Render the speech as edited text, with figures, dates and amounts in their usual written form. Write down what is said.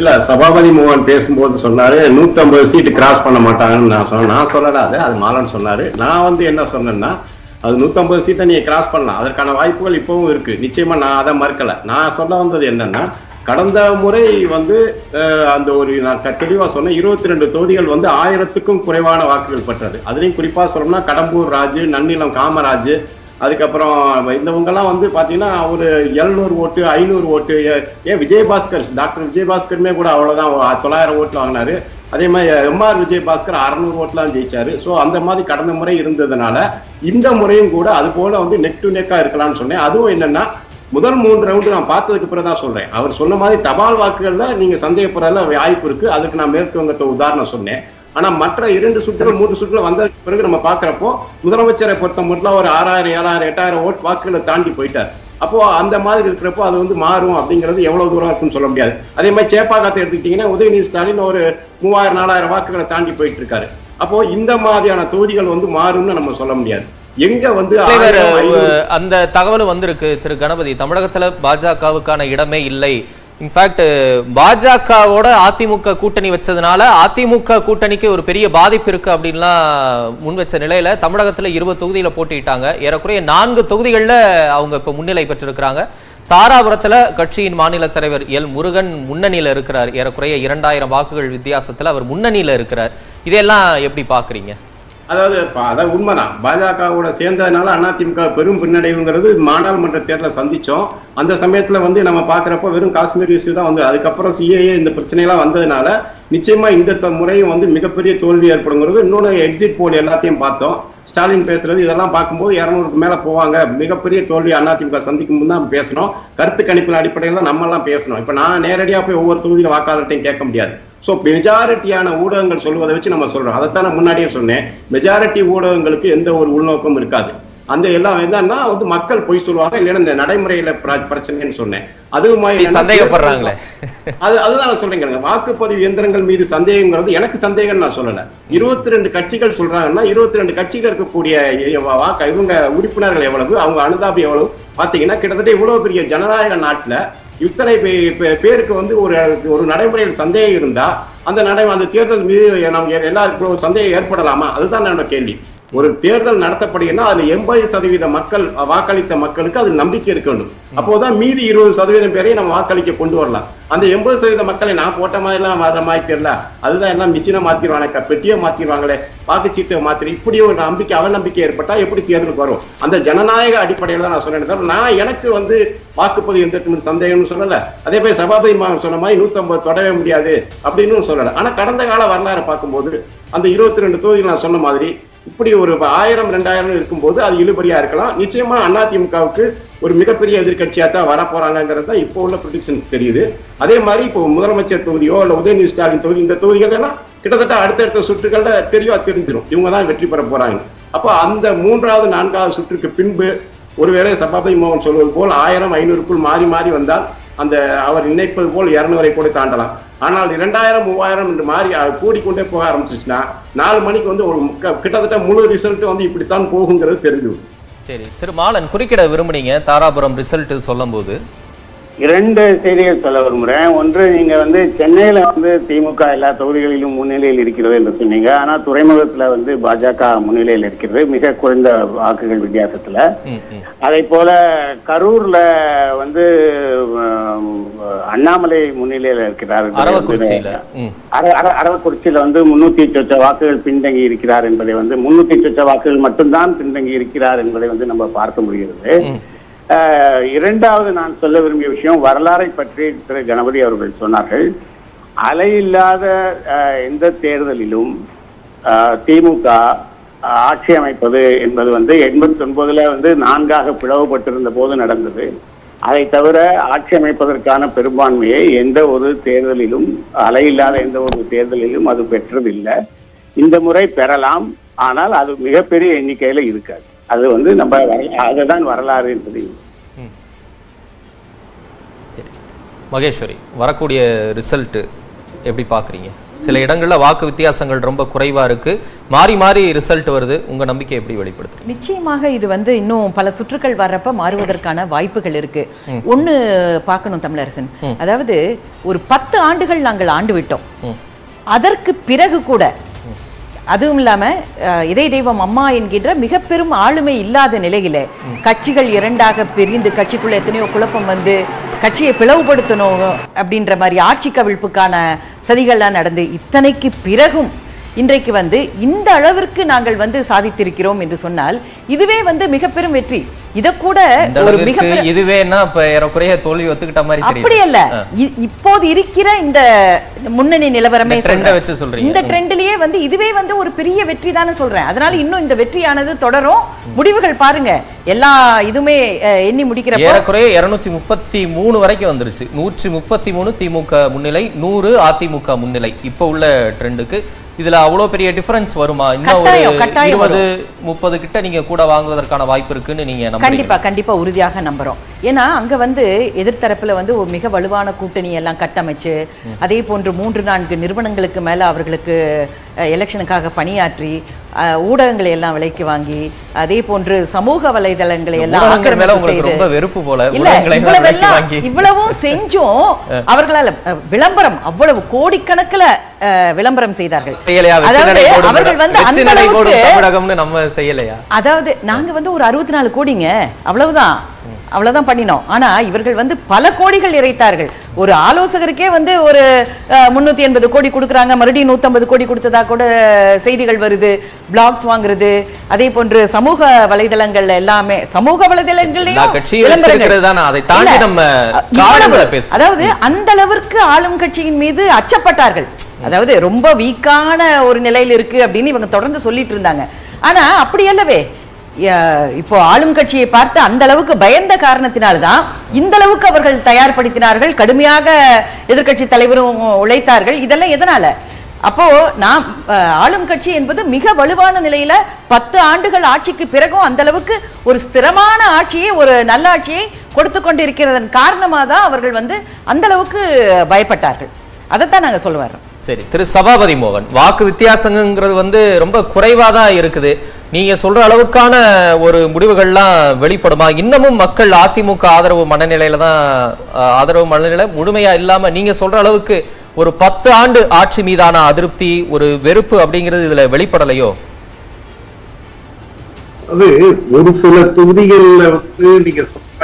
இல்ல சபாபதி மோகன் பேசும்போது சொன்னாரு 150 சீட் கிராஸ் பண்ண மாட்டாங்கன்னு நான் சொன்னேன். நான் சொல்லல அது மாலன் சொன்னாரு. நான் வந்து என்ன சொன்னேன்னா அது 150 சீட்டை நீங்க கிராஸ் பண்ணலாம், அதற்கான வாய்ப்புகள் இப்பவும் இருக்கு. நிச்சயமா நான் அதை மறுக்கல. நான் சொல்ல வந்தது என்னன்னா கடந்த முறை வந்து அந்த ஒரு நான் தெளிவா சொன்னேன் 22 தொகுதிகள் வந்து 1000க்கும் குறைவான வாக்குகள் பெற்றது. அதுலேயும் குறிப்பா சொல்லணும்னா கடம்பூர் ராஜு, நன்னிலம் காமராஜ், அதுக்கப்புறம் இந்தவங்கெல்லாம் வந்து பார்த்தீங்கன்னா ஒரு 700 ஓட்டு 500 ஓட்டு. ஏன் விஜயபாஸ்கர், டாக்டர் விஜயபாஸ்கருமே கூட அவ்வளோதான் 900 ஓட்டில் வாங்கினாரு. அதே மாதிரி எம்ஆர் விஜயபாஸ்கர் 600 ஓட்டெலாம் ஜெயிச்சாரு. ஸோ அந்த மாதிரி கடந்த முறை இருந்ததுனால இந்த முறையும் கூட அது போல வந்து நெக் டு நெக்காக இருக்கலாம்னு சொன்னேன். அதுவும் என்னன்னா முதல் 3 ரவுண்டு நான் பார்த்ததுக்கு பிறகு தான் சொல்றேன். அவர் சொன்ன மாதிரி தபால் வாக்குகளில் நீங்க சந்தேகப்படுறதுல வாய்ப்பு இருக்கு. அதுக்கு நான் மேற்கு வங்கத்தை உதாரணம் சொன்னேன். ஆனா மற்ற 2 சுற்றுல 3 சுற்றுல வந்ததுக்கு பிறகு நம்ம பாக்குறப்போ முதலமைச்சரை பொறுத்த மட்டும் ஒரு 6000 7000 8000 ஓட்டு வாக்குகளை தாண்டி போயிட்டார். அப்போ அந்த மாதிரி இருக்கிறப்போ அது வந்து மாறும் அப்படிங்கிறது எவ்வளவு தூரம் இருக்குன்னு சொல்ல முடியாது. அதே மாதிரி சேப்பாக்கத்தை எடுத்துக்கிட்டீங்கன்னா உதயநிதி ஸ்டாலின் ஒரு 3000 4000 வாக்குகளை தாண்டி போயிட்டு இருக்காரு. அப்போ இந்த மாதிரியான தொகுதிகள் வந்து மாறும்னு நம்ம சொல்ல முடியாது. எங்க வந்து அந்த தகவல் வந்திருக்கு திரு கணபதி, தமிழகத்துல பாஜகவுக்கான இடமே இல்லை. இன்ஃபேக்ட் பாஜகவோட அதிமுக கூட்டணி வச்சதுனால அதிமுக கூட்டணிக்கு ஒரு பெரிய பாதிப்பு இருக்கு அப்படின்லாம் முன் வச்ச நிலையில தமிழகத்துல 20 தொகுதியில போட்டிட்டாங்க. ஏறக்குறைய 4 தொகுதிகள்ல அவங்க இப்ப முன்னிலை பெற்றிருக்கிறாங்க. தாராபுரத்துல கட்சியின் மாநில தலைவர் எல் முருகன் முன்னணியில இருக்கிறார். ஏறக்குறைய 2000 வாக்குகள் வித்தியாசத்துல அவர் முன்னணியில இருக்கிறார். இதெல்லாம் எப்படி பாக்குறீங்க? அதாவது உண்மைதான், பாஜகவோட சேர்ந்ததுனால அதிமுக பெரும் பின்னடைவுங்கிறது நாடாளுமன்ற தேர்தலை சந்திச்சோம். அந்த சமயத்துல வந்து நம்ம பாக்குறப்ப வெறும் காஷ்மீர் இஷ்யூ தான் வந்து அதுக்கப்புறம் சிஏஏ இந்த பிரச்சனைலாம் வந்ததுனால நிச்சயமா இந்த முறையும் வந்து மிகப்பெரிய தோல்வி ஏற்படுங்கிறது. இன்னொன்று எக்ஸிட் போல் எல்லாத்தையும் பார்த்தோம். ஸ்டாலின் பேசுறது இதெல்லாம் பார்க்கும்போது 200க்கு மேல போவாங்க, மிகப்பெரிய தோல்வி அதிமுக சந்திக்கும் போது தான் பேசணும். கருத்து கணிப்பின் அடிப்படையில் தான் நம்ம எல்லாம் பேசணும். இப்ப நான் நேரடியாக போய் ஒவ்வொரு தொகுதியில வாக்காளர்கிட்டையும் கேட்க முடியாது. ஸோ மெஜாரிட்டியான ஊடகங்கள் சொல்வதை வச்சு நம்ம சொல்றோம். அதைத்தான் நான் முன்னாடியே சொன்னேன், மெஜாரிட்டி ஊடகங்களுக்கு எந்த ஒரு உள்நோக்கம் இருக்காது. அந்த எல்லாம் என்னன்னா வந்து மக்கள் பொய் சொல்லுவாங்க, இல்லைன்னா இந்த நடைமுறையில பிரச்சனைன்னு சொன்னேன். அதுவும் சந்தேகப்படுறாங்களே, அதுதான் சொல்றீங்க. வாக்குப்பதிவு இயந்திரங்கள் மீது சந்தேகங்கிறது எனக்கு சந்தேகம் நான் சொல்லல. 22 கட்சிகள் சொல்றாங்கன்னா 22 கட்சிகள் இருக்கக்கூடிய வாக்கு இவங்க உறுப்பினர்கள் எவ்வளவு, அவங்க அனுதாபம் எவ்வளவு பாத்தீங்கன்னா கிட்டத்தட்ட இவ்வளவு பெரிய ஜனநாயக நாட்டுல இத்தனை பேருக்கு வந்து ஒரு நடைமுறையில் சந்தேகம் இருந்தா அந்த தேர்தல் மீது நம்ம எல்லாருக்கும் சந்தேகம் ஏற்படலாமா? அதுதான் என்னோட கேள்வி. ஒரு தேர்தல் நடத்தப்படுகிறதுனா அதுல 80% மக்கள் வாக்களித்த மக்களுக்கு அது நம்பிக்கை இருக்க வேண்டும். அப்போதான் மீதி 20% பேரையும் நம்ம வாக்களிக்க கொண்டு வரலாம். அந்த 80% மக்களை நான் போட்ட மாதிரி எல்லாம் வர மாதிரி தெரியல. அதுதான் எல்லாம் மிஷினை மாத்திடுவாங்க, பெட்டியை மாத்திடுவாங்களே, வாக்குச்சீட்டை மாத்திர இப்படி ஒரு நம்பிக்கை அவநம்பிக்கை ஏற்பட்டா எப்படி தேர்தலுக்கு வரும்? அந்த ஜனநாயக அடிப்படையில தான் நான் சொன்னேன். நான் எனக்கு வந்து வாக்குப்பதிவு எந்த சந்தேகம்னு சொல்லல. அதே மாதிரி சபாபதி சொன்ன மாதிரி 150 தொடவே முடியாது அப்படின்னு சொல்லல. ஆனா கடந்த கால வரலாறு பார்க்கும்போது அந்த 22 தொகுதிகள் நான் சொன்ன மாதிரி இப்படி ஒரு 1000 2000 இருக்கும்போது அது இழுபறியா இருக்கலாம். நிச்சயமா அதிமுகவுக்கு ஒரு மிகப்பெரிய எதிர்கட்சியா தான் வர போறாங்கிறது இப்போ உள்ள ப்ரெடிக்ஷன் தெரியுது. அதே மாதிரி இப்போ முதலமைச்சர் தொகுதியோ இல்ல உதயநிதி ஸ்டாலின் தொகுதி இந்த தொகுதிகள் எல்லாம் கிட்டத்தட்ட அடுத்தடுத்த சுற்றுகள்ல தெரிஞ்சிடும் இவங்க தான் வெற்றி பெற போறாங்க. அப்போ அந்த 3வது 4வது சுற்றுக்கு பின்பு ஒருவேளை சபாபதி மோகன் சொல்வது போல் 1000 500க்குள் மாறி வந்தால் அந்த அவர் நினைப்பது போல் 200 கூட தாண்டலாம். ஆனால் 2000 3000 என்று மாறி கூடிக்கொண்டே போக ஆரம்பிச்சிச்சுன்னா 4 மணிக்கு வந்து ஒரு கிட்டத்தட்ட முழு ரிசல்ட் வந்து இப்படித்தான் போகுங்கிறது தெரிஞ்சிடும். சரி, திரு மாலன் குறுக்கிட விரும்புனீங்க தாராபுரம் ரிசல்ட் சொல்லும் போது. 2 செய்திகள் சொல்ல விரும்புகிறேன். ஒன்று, நீங்க வந்து சென்னையில வந்து திமுக எல்லா தொகுதிகளிலும் முன்னிலையில் இருக்கிறது என்று சொன்னீங்க. ஆனா துறைமுகத்துல வந்து பாஜக முன்னிலையில் இருக்கிறது மிக குறைந்த வாக்குகள் வித்தியாசத்துல. அதே போல கரூர்ல வந்து அண்ணாமலை முன்னிலையில இருக்கிறார், அரவக்குறிச்சியில வந்து 300 வாக்குகள் பின்தங்கி இருக்கிறார் என்பதை வந்து 300 வாக்குகள் மட்டும்தான் பின்தங்கி இருக்கிறார் என்பதை வந்து நம்ம பார்க்க முடிகிறது. இரண்டாவது நான் சொல்ல விரும்பிய விஷயம், வரலாறை பற்றி திரு கணபதி அவர்கள் சொன்னார்கள். அலையில்லாத எந்த தேர்தலிலும் திமுக ஆட்சி அமைப்பது என்பது வந்து 89ல் வந்து 4ஆக பிளவுபட்டிருந்த போது நடந்தது. அதை தவிர ஆட்சி அமைப்பதற்கான பெரும்பான்மையை எந்த ஒரு தேர்தலிலும், அலையில்லாத எந்த ஒரு தேர்தலிலும் அது பெற்றதில்லை. இந்த முறை பெறலாம், ஆனால் அது மிகப்பெரிய எண்ணிக்கையில இருக்காது. அது வந்து நம்ம அதுதான் வரலாறு என்பது. மகேஸ்வரி, வரக்கூடிய ரிசல்ட் எப்படி பாக்குறீங்க? சில இடங்களில் வாக்கு வித்தியாசங்கள் ரொம்ப குறைவாக இருக்குது, மாறி மாறி ரிசல்ட் வருது. உங்கள் நம்பிக்கை எப்படி வெளிப்படுத்துறீங்க? நிச்சயமாக இது வந்து இன்னும் பல சுற்றுக்கள் வர்றப்ப மாறுவதற்கான வாய்ப்புகள் இருக்குது. ஒன்று பார்க்கணும் தமிழரசன், அதாவது ஒரு 10 ஆண்டுகள் நாங்கள் ஆண்டு விட்டோம். அதற்கு பிறகு கூட அதுவும் இல்லாமல் இதய தெய்வம் அம்மா என்கின்ற மிக பெரும் ஆளுமை இல்லாத நிலையில் கட்சிகள் இரண்டாக பிரிந்து கட்சிக்குள்ளே எத்தனையோ குழப்பம் வந்து கட்சியை பிளவுபடுத்தணும் அப்படின்ற மாதிரி ஆட்சி கவிழ்ப்புக்கான சதிகள்லாம் நடந்து இத்தனைக்கு பிறகும் இன்றைக்கு வந்து இந்த அளவிற்கு நாங்கள் வந்து சாதித்திருக்கிறோம் என்று சொன்னால் இதுவே வந்து மிக பெரும் வெற்றி. இதை கூட ஒரு மிக இதுவேனா குறைய தோல்வி ஒத்துக்கிட்ட மாதிரி அப்படி அல்ல. இப்போது இருக்கிற இந்த முன்னணி நிலவரமே சொல்றேன், இந்த ட்ரெண்ட்லயே வந்து இதுவே வந்து ஒரு பெரிய வெற்றி தானே சொல்றேன். அதனால இன்னும் இந்த வெற்றியானது தொடரும். முடிவுகள் பாருங்க, எல்லா இதுமே எண்ணி முடிக்கிற ஏறக்குறைய 233 வரைக்கும் வந்துருச்சு. 133 திமுக முன்னிலை, 100 அதிமுக முன்னிலை. இப்போ உள்ள ட்ரெண்டுக்கு இதுல அவ்வளவு பெரிய டிஃபரன்ஸ் வருமா? இன்னும் ஒரு 20-30 கிட்ட நீங்க கூட வாங்குவதற்கான வாய்ப்பு இருக்குன்னு நீங்க நம்புறீங்க? கண்டிப்பா உறுதியாக நம்புறோம். ஏன்னா அங்க வந்து எதிர்த்தரப்புல வந்து ஒரு மிக வலுவான கூட்டணி எல்லாம் கட்டமைச்சு அதே போன்று 3-4 நிறுவனங்களுக்கு மேல அவர்களுக்கு எலெக்ஷனுக்காக பணியாற்றி ஊடகங்களை எல்லாம் விலைக்கு வாங்கி அதே போன்று சமூக வலைதளங்களை எல்லாம் இவ்வளவும் செஞ்சும் அவர்களால் விளம்பரம் அவ்வளவு கோடிக்கணக்கில் விளம்பரம் செய்தார்கள். அவர்கள் வந்து அந்த அளவுக்கு, அதாவது நாங்க வந்து ஒரு 64 கோடிங்க அவ்வளவுதான் அவ்வளவுதான் பண்ணினோம். ஆனா இவர்கள் வந்து பல கோடிகள் இறைத்தார்கள். ஒரு ஆலோசகருக்கே வந்து ஒரு 380 கோடி கொடுக்குறாங்க, மறுபடியும் 150 கோடி கொடுத்ததா கூட செய்திகள் வருது. பிளாக்ஸ் வாங்குறது, அதே போன்று சமூக வலைதளங்கள் எல்லாமே, சமூக வலைதளங்களையும் அதாவது அந்த அளவிற்கு ஆளும் கட்சியின் மீது அச்சப்பட்டார்கள். அதாவது ரொம்ப வீக்கான ஒரு நிலையில் இருக்கு அப்படின்னு இவங்க தொடர்ந்து சொல்லிட்டு இருந்தாங்க. ஆனா அப்படி அல்லவே, இப்போ ஆளும் கட்சியை பார்த்து அந்த அளவுக்கு பயந்த காரணத்தினால்தான் இந்த அளவுக்கு அவர்கள் தயார்படுத்தினார்கள். கடுமையாக எதிர்கட்சி தலைவரும் உழைத்தார்கள். இதெல்லாம் எதனால? அப்போ நாம் ஆளும் கட்சி என்பது மிக வலுவான நிலையில 10 ஆண்டுகள் ஆட்சிக்கு பிறகும் அந்த அளவுக்கு ஒரு ஸ்திரமான ஆட்சியை, ஒரு நல்ல ஆட்சியை கொடுத்து கொண்டு இருக்கிறதன் காரணமாக தான் அவர்கள் வந்து அந்த அளவுக்கு பயப்பட்டார்கள். அதைத்தான் நாங்கள் சொல்ல வர்றோம். சரி, திரு சபாபதி மோகன், வாக்கு வித்தியாசங்கிறது வந்து ரொம்ப குறைவாக தான் இருக்குது. நீங்க சொல்ற அளவுக்கான ஒரு முடிவுகள்லாம் வெளிப்படுமா? இன்னமும் மக்கள் அதிமுக ஆதரவு மனநிலையில தான், ஆதரவு மனநிலை முழுமையா இல்லாம நீங்க சொல்ற அளவுக்கு ஒரு 10 ஆண்டு ஆட்சி மீதான அதிருப்தி, ஒரு வெறுப்பு அப்படிங்கிறது இதுல வெளிப்படலையோ? அது ஒரு சில தொகுதிகள்ல வந்து நீங்க சொல்ற